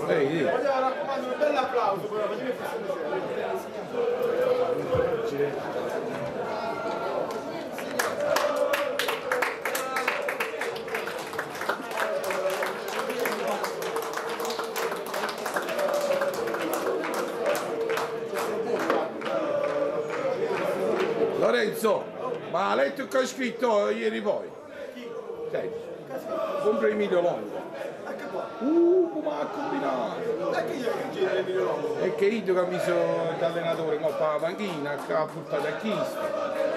Voglio raccomando un bel applauso però, perché Lorenzo, ma ha letto che ho scritto ieri poi? Senti, compra Emilio Longo. Ma ha combinato! E che io che gira Emilio Longo? È che io che ho messo l'allenatore, ma fa la panchina, ha buttato a chi? Grazie.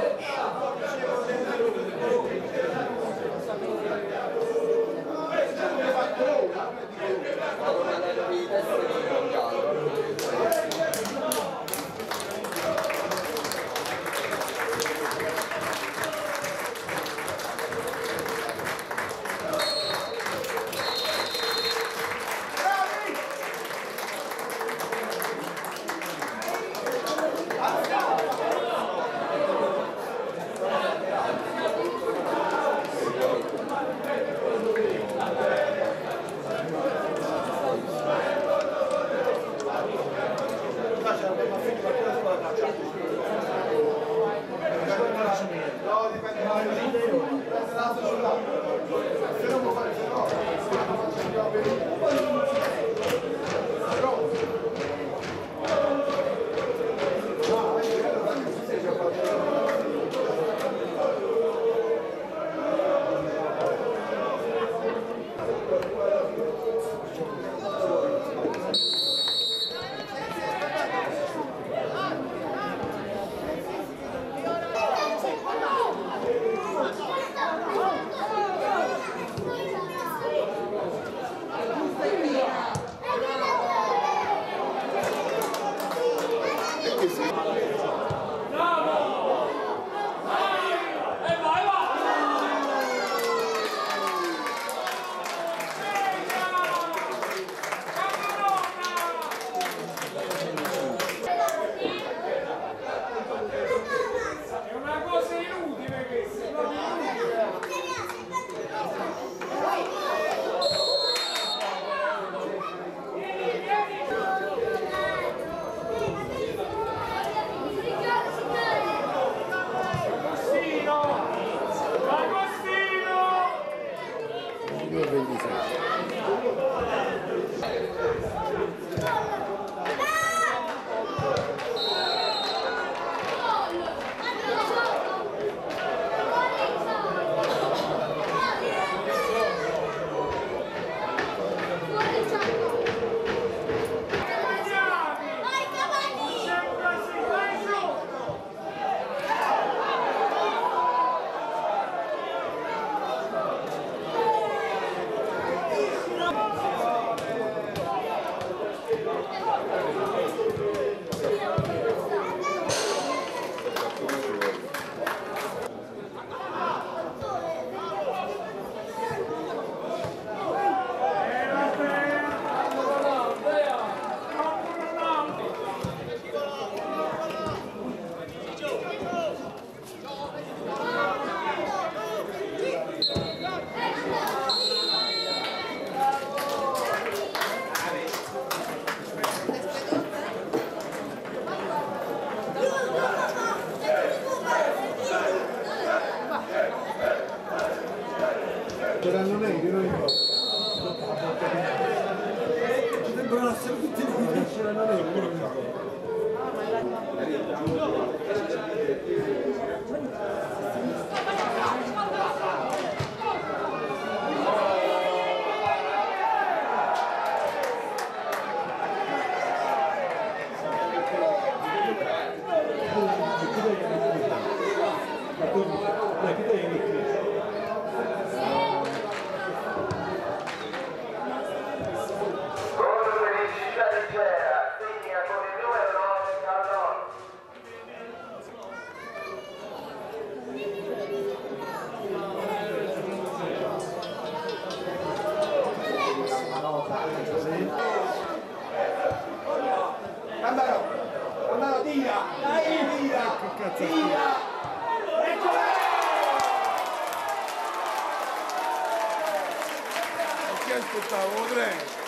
che aspettavo, Andrea.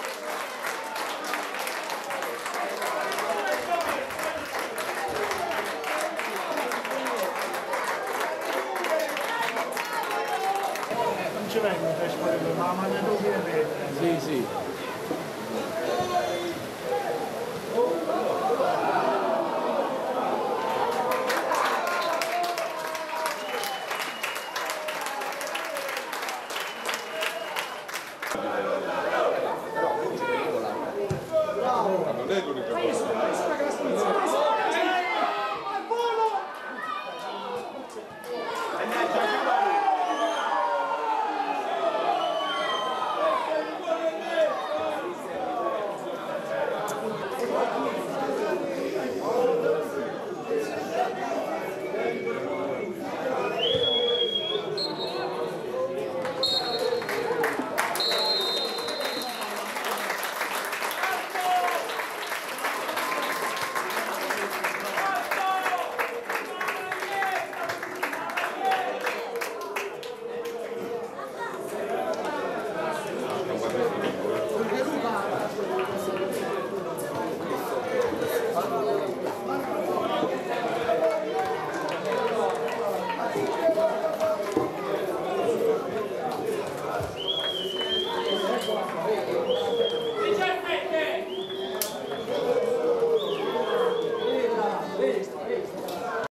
Sì, sì.